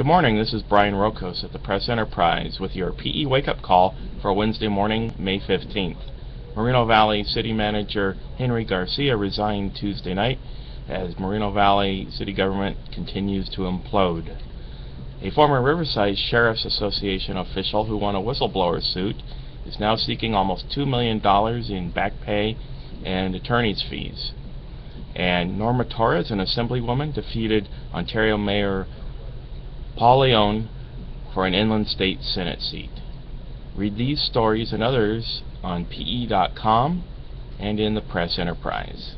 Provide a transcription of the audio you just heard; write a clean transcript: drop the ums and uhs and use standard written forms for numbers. Good morning, this is Brian Rokos at the Press-Enterprise with your PE wake-up call for Wednesday morning, May 15th. Moreno Valley City Manager Henry Garcia resigned Tuesday night as Moreno Valley City Government continues to implode. A former Riverside Sheriff's Association official who won a whistleblower suit is now seeking almost $2 million in back pay and attorney's fees. And Norma Torres, an assemblywoman, defeated Ontario Mayor Paul Leon for an Inland State Senate seat. Read these stories and others on PE.com and in the Press Enterprise.